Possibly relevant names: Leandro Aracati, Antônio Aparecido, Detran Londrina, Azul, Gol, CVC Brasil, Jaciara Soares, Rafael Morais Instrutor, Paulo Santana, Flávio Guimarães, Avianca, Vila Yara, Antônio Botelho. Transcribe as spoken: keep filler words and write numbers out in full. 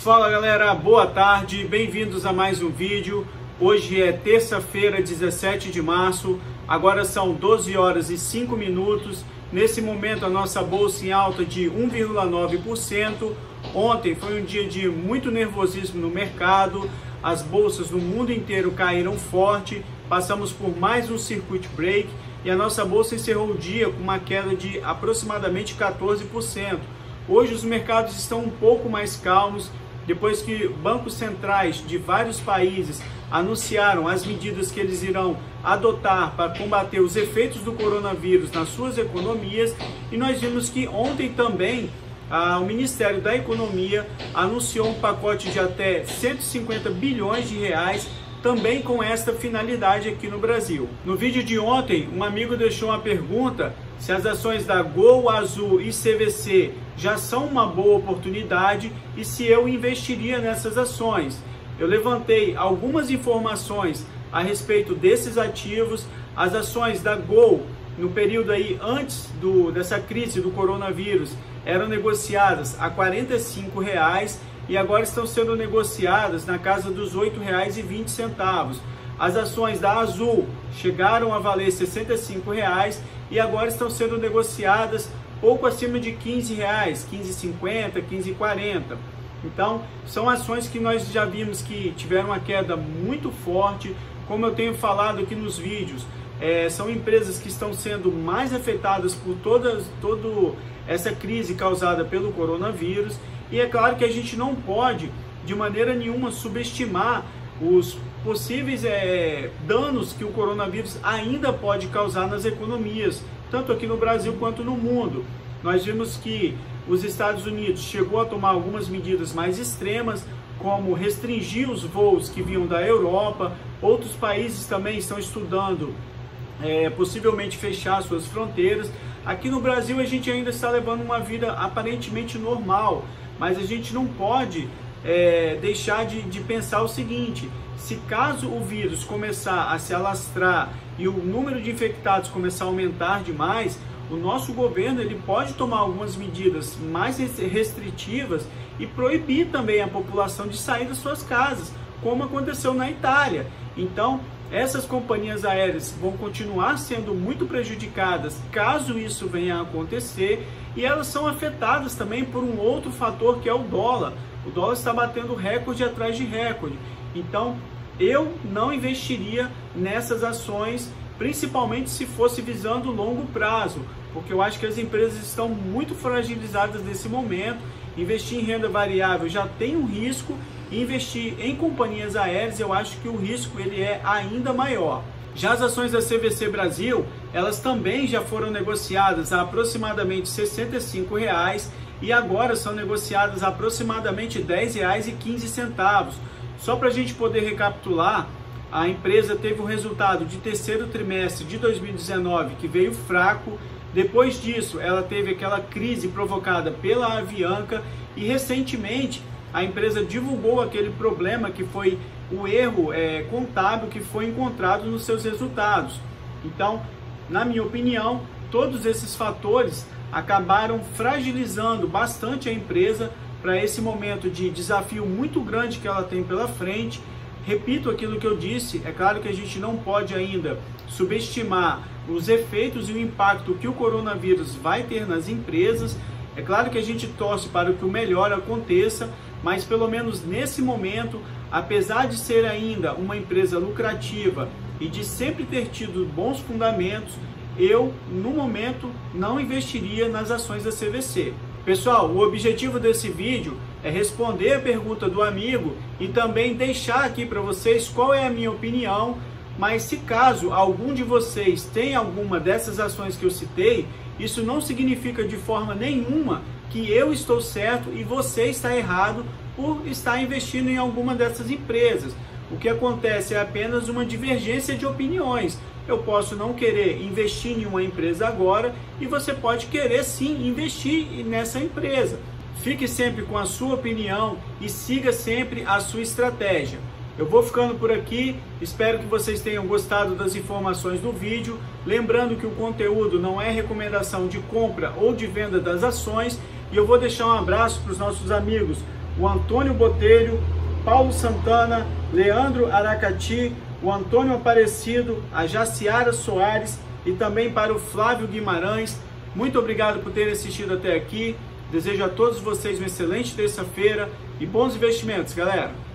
Fala galera, boa tarde, bem-vindos a mais um vídeo. Hoje é terça-feira, dezessete de março, agora são doze horas e cinco minutos. Nesse momento a nossa bolsa em alta de um vírgula nove por cento. Ontem foi um dia de muito nervosismo no mercado, as bolsas no mundo inteiro caíram forte, passamos por mais um circuit break e a nossa bolsa encerrou o dia com uma queda de aproximadamente quatorze por cento. Hoje os mercados estão um pouco mais calmos, depois que bancos centrais de vários países anunciaram as medidas que eles irão adotar para combater os efeitos do coronavírus nas suas economias. E nós vimos que ontem também ah, o Ministério da Economia anunciou um pacote de até cento e cinquenta bilhões de reais, também com esta finalidade aqui no Brasil. No vídeo de ontem, um amigo deixou uma pergunta se as ações da Gol, Azul e C V C já são uma boa oportunidade e se eu investiria nessas ações. Eu levantei algumas informações a respeito desses ativos. As ações da Gol, no período aí antes do, dessa crise do coronavírus, eram negociadas a quarenta e cinco reais e agora estão sendo negociadas na casa dos oito reais e vinte centavos. As ações da Azul chegaram a valer sessenta e cinco reais e agora estão sendo negociadas pouco acima de quinze reais, quinze e cinquenta, quinze e quarenta. Então, são ações que nós já vimos que tiveram uma queda muito forte, como eu tenho falado aqui nos vídeos. É, são empresas que estão sendo mais afetadas por toda, toda essa crise causada pelo coronavírus. E é claro que a gente não pode, de maneira nenhuma, subestimar os possíveis é, danos que o coronavírus ainda pode causar nas economias, tanto aqui no Brasil quanto no mundo. Nós vimos que os Estados Unidos chegou a tomar algumas medidas mais extremas, como restringir os voos que vinham da Europa. Outros países também estão estudando é, possivelmente fechar suas fronteiras. Aqui no Brasil a gente ainda está levando uma vida aparentemente normal, mas a gente não pode É, deixar de, de pensar o seguinte: se caso o vírus começar a se alastrar e o número de infectados começar a aumentar demais, o nosso governo ele pode tomar algumas medidas mais restritivas e proibir também a população de sair das suas casas, como aconteceu na Itália. Então, essas companhias aéreas vão continuar sendo muito prejudicadas caso isso venha a acontecer, e elas são afetadas também por um outro fator, que é o dólar. O dólar está batendo recorde atrás de recorde. Então, eu não investiria nessas ações, principalmente se fosse visando longo prazo, porque eu acho que as empresas estão muito fragilizadas nesse momento. Investir em renda variável já tem um risco, e investir em companhias aéreas, eu acho que o risco ele é ainda maior. Já as ações da C V C Brasil, elas também já foram negociadas a aproximadamente sessenta e cinco reais e agora são negociadas a aproximadamente dez reais e quinze centavos. Só para a gente poder recapitular, a empresa teve um resultado de terceiro trimestre de dois mil e dezenove que veio fraco. Depois disso, ela teve aquela crise provocada pela Avianca e recentemente a empresa divulgou aquele problema que foi o erro é, contábil que foi encontrado nos seus resultados. Então, na minha opinião, todos esses fatores acabaram fragilizando bastante a empresa para esse momento de desafio muito grande que ela tem pela frente. Repito aquilo que eu disse, é claro que a gente não pode ainda subestimar os efeitos e o impacto que o coronavírus vai ter nas empresas. É claro que a gente torce para que o melhor aconteça, mas pelo menos nesse momento, apesar de ser ainda uma empresa lucrativa e de sempre ter tido bons fundamentos, eu, no momento, não investiria nas ações da C V C. Pessoal, o objetivo desse vídeo é responder a pergunta do amigo e também deixar aqui para vocês qual é a minha opinião. Mas se caso algum de vocês tem alguma dessas ações que eu citei, isso não significa de forma nenhuma que eu estou certo e você está errado por estar investindo em alguma dessas empresas. O que acontece é apenas uma divergência de opiniões. Eu posso não querer investir em uma empresa agora e você pode querer sim investir nessa empresa. Fique sempre com a sua opinião e siga sempre a sua estratégia. Eu vou ficando por aqui, espero que vocês tenham gostado das informações do vídeo. Lembrando que o conteúdo não é recomendação de compra ou de venda das ações E eu vou deixar um abraço para os nossos amigos, o Antônio Botelho, Paulo Santana, Leandro Aracati, o Antônio Aparecido, a Jaciara Soares e também para o Flávio Guimarães. Muito obrigado por terem assistido até aqui. Desejo a todos vocês uma excelente terça-feira e bons investimentos, galera!